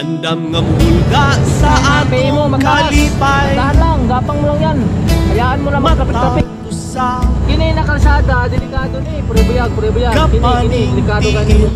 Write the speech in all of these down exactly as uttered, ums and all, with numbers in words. Andam ngambulga sa atong kalipay. Tahan lang, gapang mo lang yan. Hayaan mo naman kapit-kapit. Gini na kalsada, delikado ni. Puribayag, puribayag. Gini, gini, delikado ka niyo.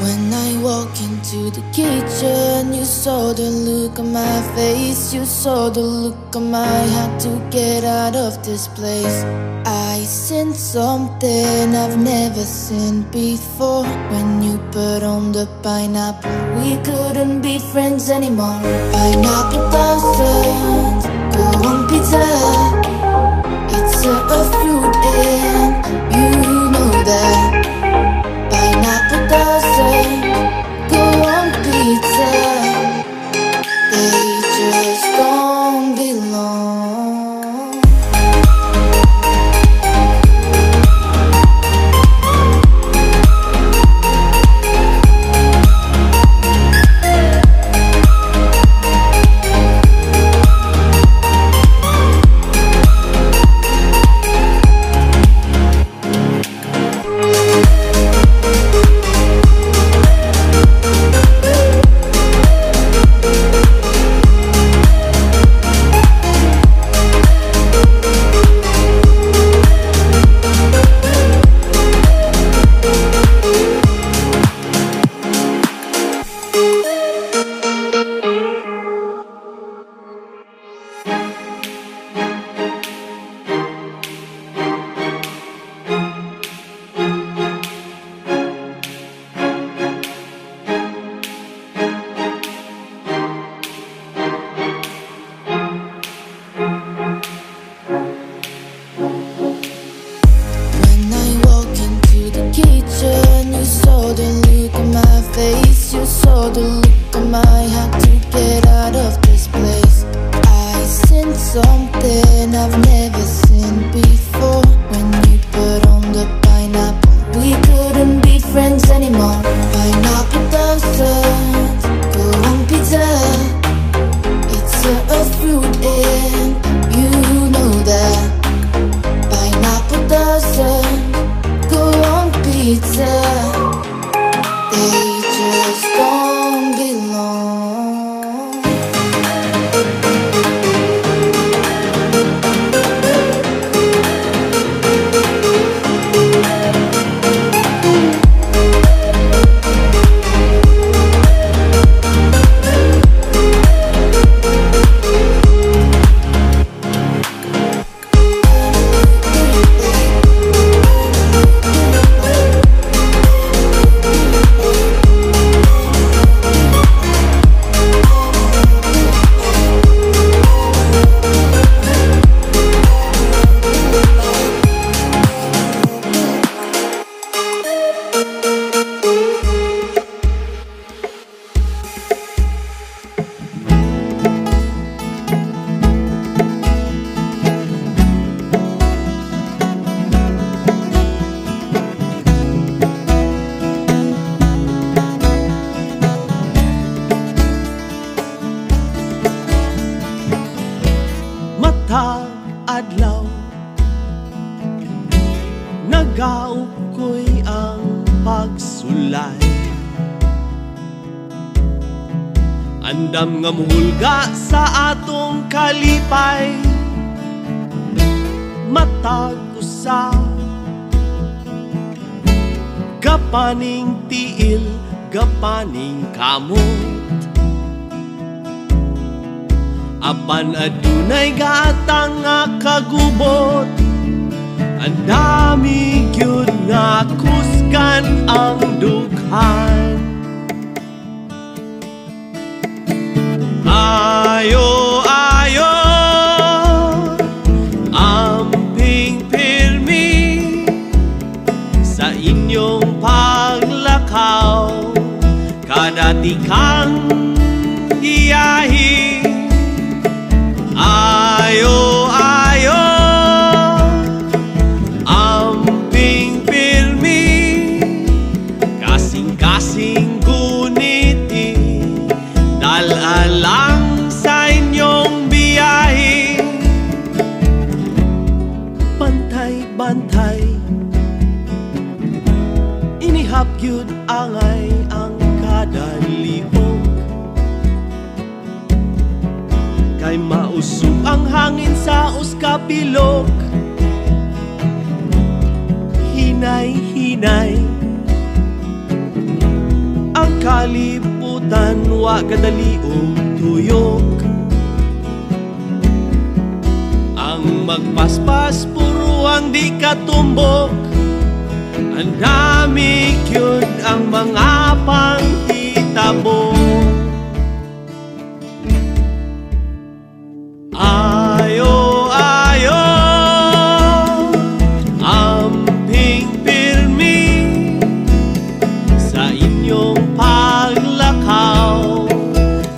When I walk into the kitchen, you saw the look on my face. You saw the look on my heart to get out of this place. I sense something I've never seen before. When you put on the pineapple, we couldn't be friends anymore. Pineapple thousand, go on pizza. It's a, a fruit and you know that. Pineapple thousand, go on pizza. They just don't belong. Andam nga muhulga sa atong kalipay. Matag usa gapaning tiil, gapaning kamot. Apan adunay gatang nga kagubot. Ang dami gyud nga kuskan ang dughan. Ayo, ayo, amping pirmi sa inyong paglakaw. Kada tikang hiyahi. Ayo, ayo, amping pirmi. Kasing-kasing guniti Ihap yun angay ang kada liog, kay mausog ang hangin sa uskabilog. Hinay-hinay ang kalibutan, wa kadali o tuyog. Ang magpaspas puro ang di katumbok. Ang dami yun ang mga pangtitabo. Ayo, ayo, amping pirmi sa inyong paglakaw.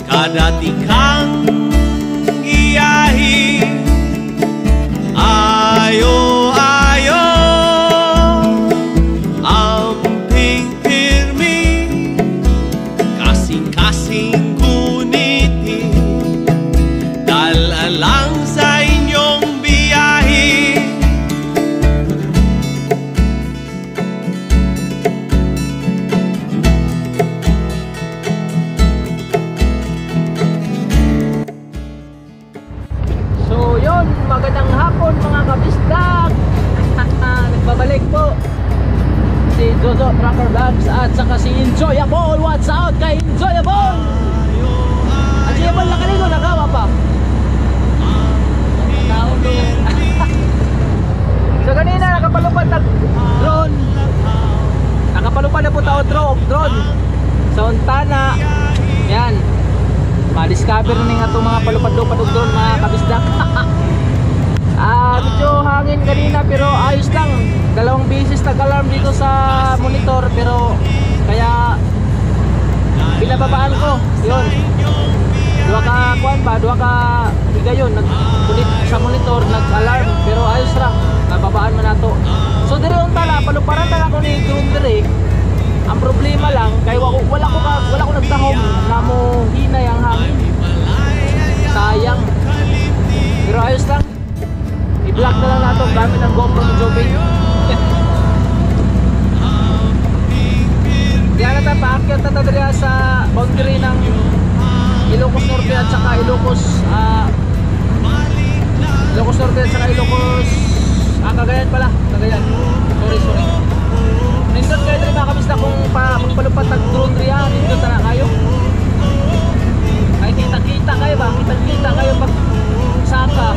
Kada tikang iyahi, ayo. Magandang hapon mga kabisdak. Nagbabalik po si Jojo Tracker Vlogs at saka si Enjoyable. What's out kay Enjoyable? Enjoyable na kanino nagawa pa. So kanina nakapalupad na drone. Nakapalupad na po tao drone sa Ontana. Yan, ma-discover na nga itong mga palupad-lupad o drone mga kabisdak. Ah, medyo hangin kanina pero ayos lang. Dalawang beses nag-alarm dito sa monitor pero kaya binababaan ko. Yun, dua ka kuan ba, dua ka higayon nagkulit sa monitor, nag-alarm pero ayos lang, nababaan man nato. So diri on tala, paluparan tala ko ni drone diri. Ang problema lang kay wala ko wala ko wala ko nagtahom na mo hinay ang hangin. Sayang. Pero ayos lang. I-block na lang nato gamit ang GoPro ng Joby. Diyan na paakyat na tadriya sa boundary ng Ilocos Norte at saka Ilocos uh, Ilocos Norte at saka Ilocos ah, Cagayan pala, Cagayan. Sorry, sorry. Nindot kayo rin mga kabisda kung pa, magpalupat ng drone riyan. Nindot na kayo. Ay kita-kita kayo ba? Kita-kita kayo pag saka.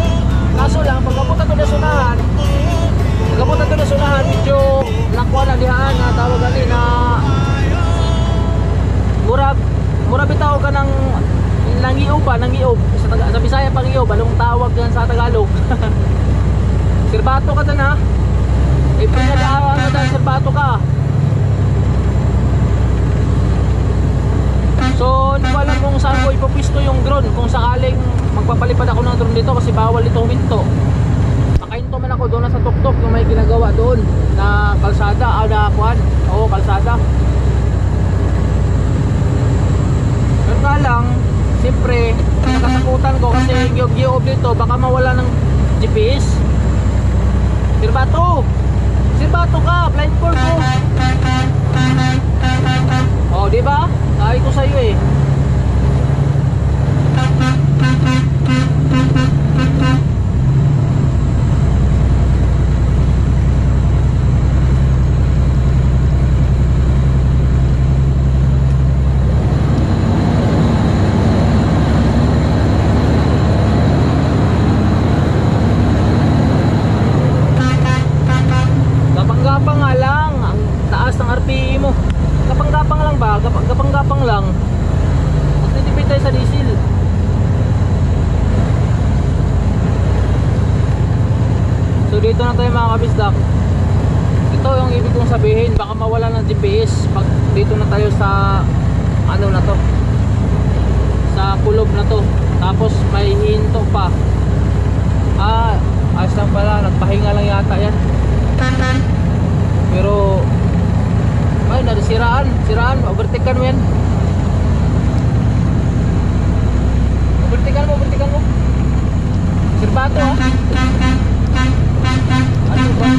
Kaso lang, pagkapunta ito na sunahan, pagkapunta ito na sunahan, medyo lakwa na dihaan na tawag ali na murab, murab itaw ka ng nangiog ba? Nangiog. Sa, sa Bisaya pang iog, anong tawag yan sa Tagalog? Sirbato ka dyan ha? E pinadaawan ka dyan, sirbato ka. So, hindi ko alam kung saan ko ipapisto yung drone kung sakaling magpapalipad ako ng drone dito kasi bawal itong winto. Makahinto man ako doon sa tuktok yung may ginagawa doon na kalsada, ah, na kuhan. Oo, kalsada. Pero nga lang, siyempre, nakatakutan ko kasi giyog-giyog dito, baka mawala ng G P S. Sirbato! Sirbato ka! Blindfold ko! Oh, di ba? Ay ko sa iyo eh. Gapang-gapang nga lang ang taas ng R P M mo. Gapang-gapang lang ba? Gapang-gapang lang. Magtitipid tayo sa diesel. So dito na tayo mga kabisdak. Ito yung ibig kong sabihin, baka mawala ng G P S pag dito na tayo sa ano na to, sa kulob na to. Tapos may hinto pa. Ah, ayos lang pala, nagpahinga lang yata yan. Pero ay, nari siraan, siraan, overtaken mo yan. Overtaken mo, overtaken mo. Sirbato ha. Ano ba?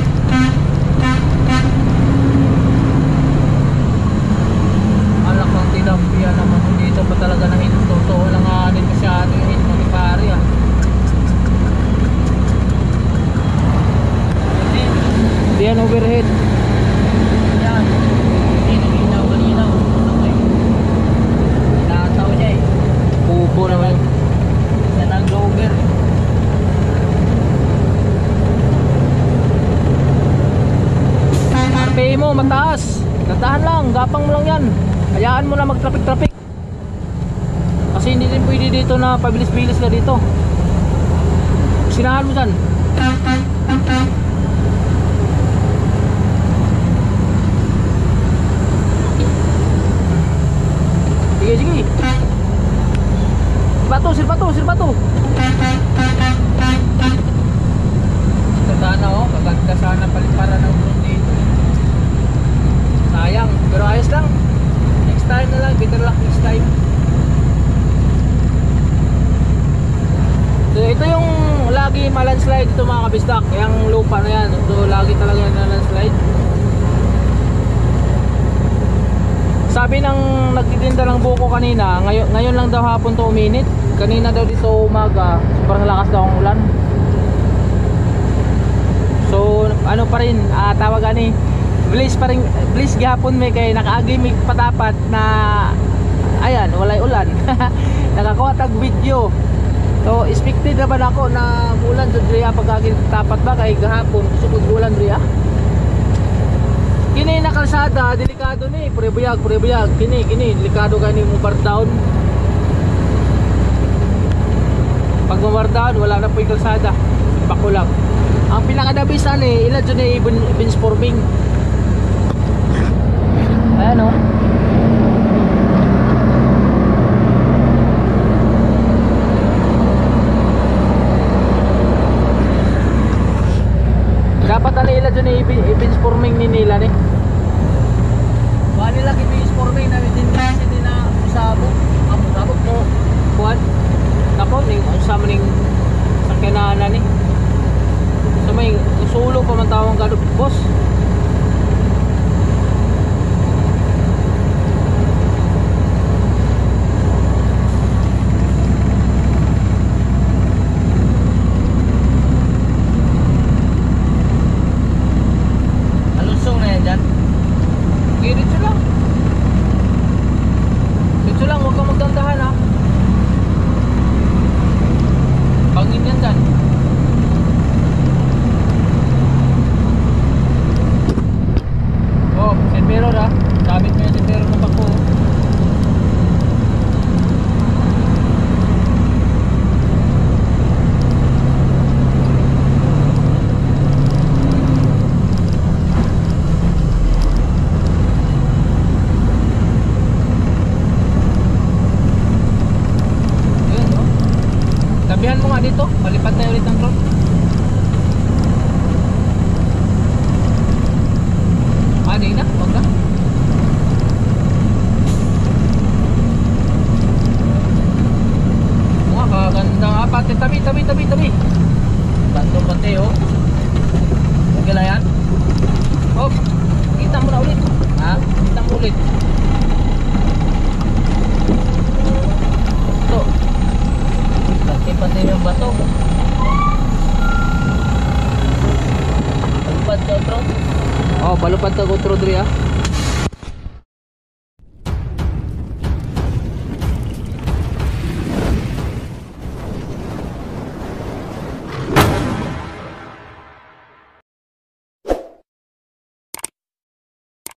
taas. Dandahan lang, gapang mo lang yan. Hayaan mo na mag-traffic-traffic. Kasi hindi din pwede dito na pabilis-bilis ka dito. Sinahan mo dyan. Sige, sige. Sirbato, sirbato, sirbato. Sana oh, kaganda sana paliparan ng road dito. Sayang, pero ayos lang. Next time na lang, better luck next time. So, ito yung lagi ma-landslide dito mga kabisdak. Yung lupa na yan, so, lagi talaga yan na-landslide. Sabi ng nagtitinda ng buko kanina, ngayon, ngayon lang daw hapon to uminit. Kanina daw dito umaga, sobrang lakas daw ang ulan. So ano pa rin, uh, tawagan ni Blaze pa rin, Blaze gihapon may kay nakaagimik patapat na ayan, walay ulan. Nakakuha tag video. So expected na ba nako na ulan sa Drea pagagin tapat ba kay gihapon sukod ulan Drea. Kini na kalsada delikado ni, prebuyag prebuyag kini kini delikado kani mo bar down. Pag mo bar down wala na po yung kalsada, bakulak. Ang pinakadabisan eh, ilan dyan eh, benchforming. Ayan o. Dapat ano ilan dyan eh, benchforming ni nila eh. Baka nila benchforming na itintrasi din na usabog. Ang usabog mo, kuhan. Tapos, usama ng sakyanaanan eh. So may usulo pa man tawang gano'n boss. Alusong na yan dyan. Okay, dito lang. Dito lang, huwag kang magdandahan ha. Pangin yan dyan. Pero na, gamit mo yung sintero na bako. Ayan o. Tabihan mo nga dito, palipat na ulit ng road. Aday na, huwag na. Maganda nga pati, tabi, tabi, tabi, tabi. Bandong pati oh. Okay na yan. Oh, kita mo na ulit. Ha? Kita mo ulit. Ito. Pati pati yung bato. Balupad ka otro. Oh, balupad ka otro diri ah.